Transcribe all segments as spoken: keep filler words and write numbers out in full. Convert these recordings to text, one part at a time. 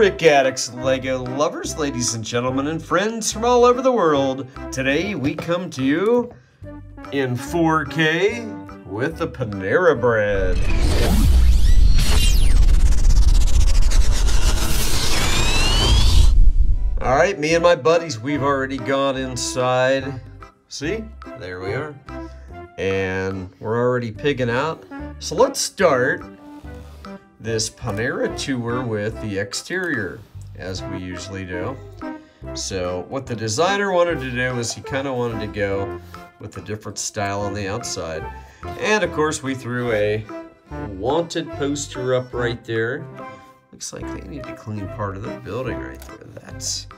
Brick Addicts, Lego lovers, ladies and gentlemen, and friends from all over the world. Today we come to you in four K with the Panera Bread. All right, me and my buddies, we've already gone inside. See, there we are. And we're already pigging out. So let's start this Panera tour with the exterior, as we usually do. So what the designer wanted to do is he kind of wanted to go with a different style on the outside. And of course we threw a wanted poster up right there. Looks like they need to clean part of the building right there. That's,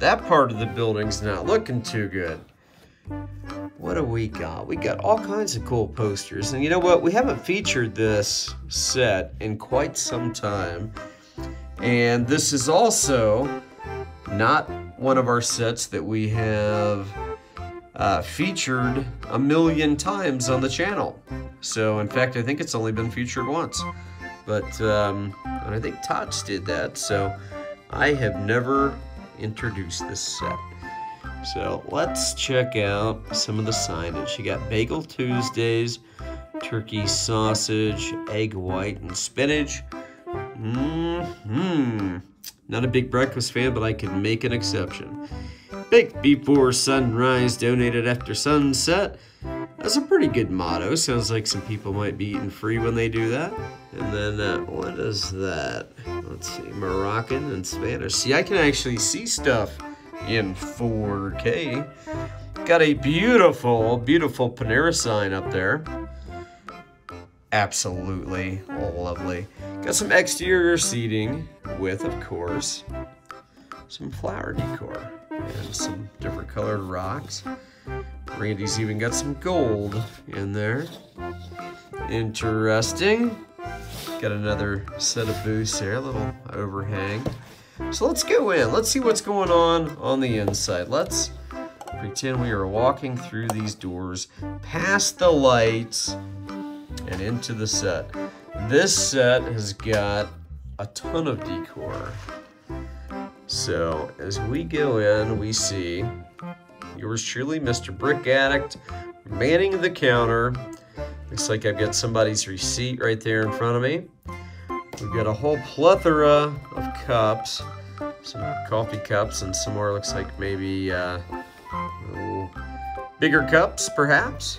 that part of the building's not looking too good. What do we got? We got all kinds of cool posters. And you know what? We haven't featured this set in quite some time. And this is also not one of our sets that we have uh, featured a million times on the channel. So, in fact, I think it's only been featured once. But um, and I think Tots did that. So, I have never introduced this set. So let's check out some of the signage. You got Bagel Tuesdays, turkey sausage, egg white, and spinach. Mm-hmm. Not a big breakfast fan, but I could make an exception. Baked before sunrise, donated after sunset. That's a pretty good motto. Sounds like some people might be eating free when they do that. And then uh, what is that? Let's see, Moroccan and Spanish. See, I can actually see stuff in four K. Got a beautiful, beautiful Panera sign up there. Absolutely lovely. Got some exterior seating with, of course, some flower decor and some different colored rocks. Randy's even got some gold in there. Interesting. Got another set of booths there, a little overhang. So let's go in. Let's see what's going on on the inside. Let's pretend we are walking through these doors, past the lights, and into the set. This set has got a ton of decor. So as we go in, we see yours truly, Mister Brick Addict, manning the counter. Looks like I've got somebody's receipt right there in front of me. We've got a whole plethora of cups, some coffee cups, and some more, looks like maybe uh, bigger cups, perhaps.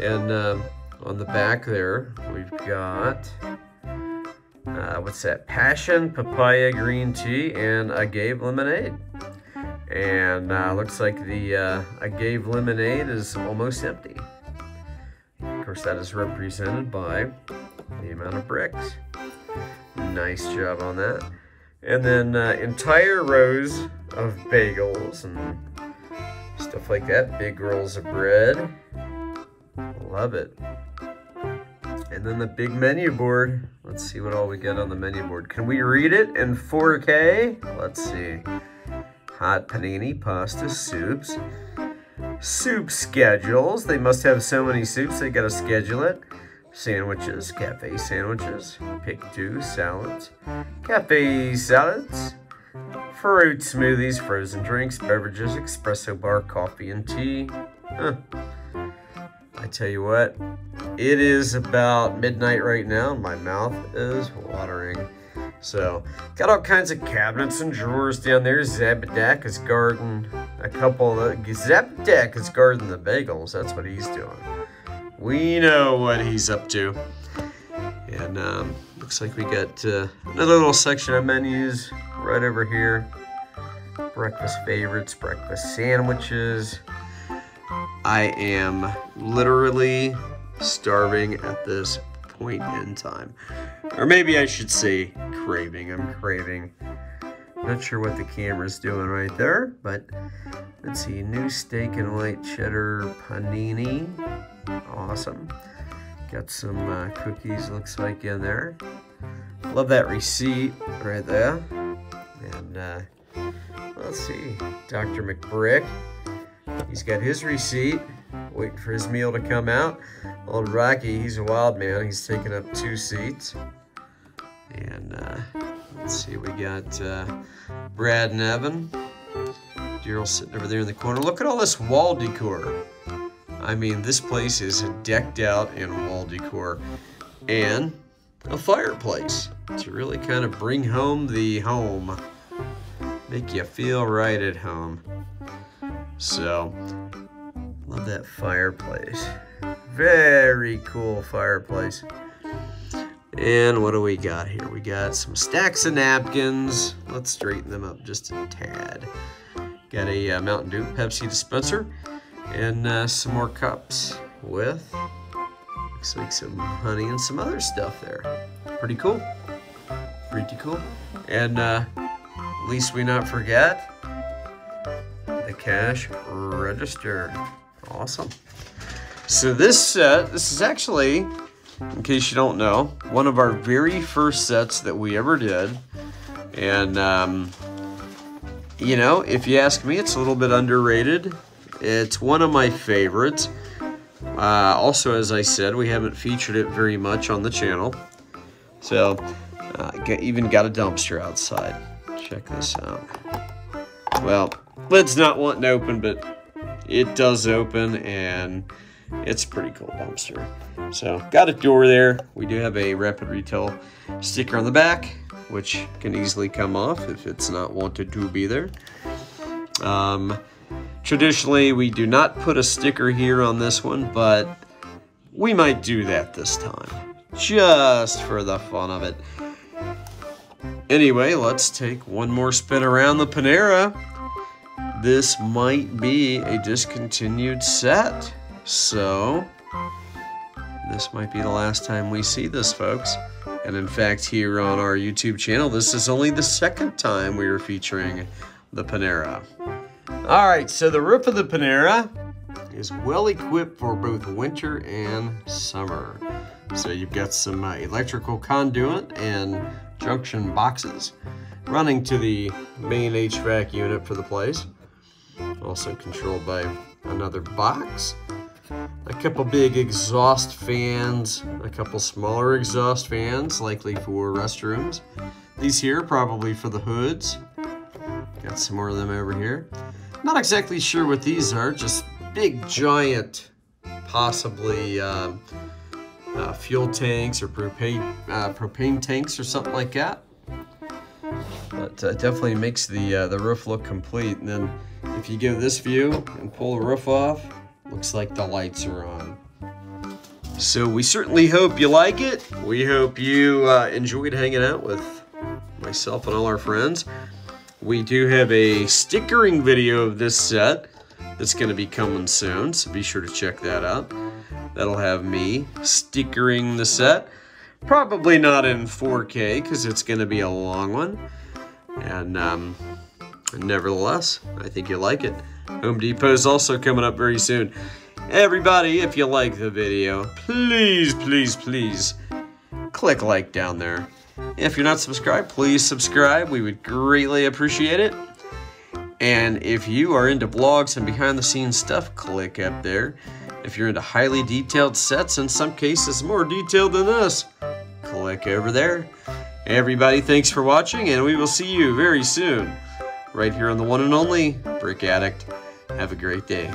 And uh, on the back there, we've got, uh, what's that? Passion, papaya, green tea, and agave lemonade. And uh, looks like the uh, agave lemonade is almost empty. Of course, that is represented by the amount of bricks. Nice job on that. And then uh, entire rows of bagels and stuff like that. Big rolls of bread. Love it. And then the big menu board. Let's see what all we got on the menu board. Can we read it in four K? Let's see. Hot panini, pasta, soups. Soup schedules. They must have so many soups, they gotta schedule it. Sandwiches, cafe sandwiches, pick two, salads, cafe salads, fruit smoothies, frozen drinks, beverages, espresso bar, coffee, and tea. Huh. I tell you what, it is about midnight right now. My mouth is watering. So, got all kinds of cabinets and drawers down there. Zabedak is guarding a couple of the, Zabedak is guarding the bagels. That's what he's doing. We know what he's up to. And um, looks like we got uh, another little section of menus right over here. Breakfast favorites, breakfast sandwiches. I am literally starving at this point in time. Or maybe I should say craving. I'm craving. Not sure what the camera's doing right there, but let's see. New steak and white cheddar panini. Awesome. Got some uh, cookies, looks like, in there. Love that receipt right there. And uh, let's see, Doctor McBrick, he's got his receipt, waiting for his meal to come out. Old Rocky, he's a wild man. He's taking up two seats. And uh, Let's see, we got uh, Brad and Evan. Daryl sitting over there in the corner. Look at all this wall decor. I mean, this place is decked out in wall decor and a fireplace to really kind of bring home the home. Make you feel right at home. So, love that fireplace. Very cool fireplace. And what do we got here? We got some stacks of napkins. Let's straighten them up just a tad. Got a uh, Mountain Dew Pepsi dispenser and uh, some more cups with, looks like some honey and some other stuff there. Pretty cool, pretty cool. And uh, least we not forget, the cash register. Awesome. So this set, uh, this is actually, in case you don't know, one of our very first sets that we ever did. And, um, you know, if you ask me, it's a little bit underrated. It's one of my favorites. Uh, also, as I said, we haven't featured it very much on the channel. So, uh, even got a dumpster outside. Check this out. Well, lid's not wanting to open, but it does open, and it's a pretty cool dumpster. So, got a door there. We do have a Rapid Retail sticker on the back, which can easily come off if it's not wanted to be there. Um, traditionally, we do not put a sticker here on this one, but we might do that this time, just for the fun of it. Anyway, let's take one more spin around the Panera. This might be a discontinued set, so this might be the last time we see this, folks. And in fact, here on our YouTube channel, this is only the second time we are featuring the Panera. All right, so the roof of the Panera is well equipped for both winter and summer. So you've got some uh, electrical conduit and junction boxes running to the main H V A C unit for the place. Also controlled by another box. A couple big exhaust fans, a couple smaller exhaust fans, likely for restrooms. These here probably for the hoods. Got some more of them over here. Not exactly sure what these are, just big giant, possibly uh, uh, fuel tanks or propane, uh, propane tanks or something like that. But uh, definitely makes the, uh, the roof look complete. And then if you give this view and pull the roof off, looks like the lights are on. So we certainly hope you like it. We hope you uh, enjoyed hanging out with myself and all our friends. We do have a stickering video of this set that's gonna be coming soon, so be sure to check that out. That'll have me stickering the set. Probably not in four K, because it's gonna be a long one. And um, nevertheless, I think you'll like it. Home Depot is also coming up very soon. Everybody, if you like the video, please, please, please click like down there. If you're not subscribed, please subscribe. We would greatly appreciate it. And if you are into blogs and behind-the-scenes stuff, click up there. If you're into highly detailed sets, in some cases more detailed than this, click over there. Everybody, thanks for watching, and we will see you very soon. Right here on the one and only Brick Addict. Have a great day.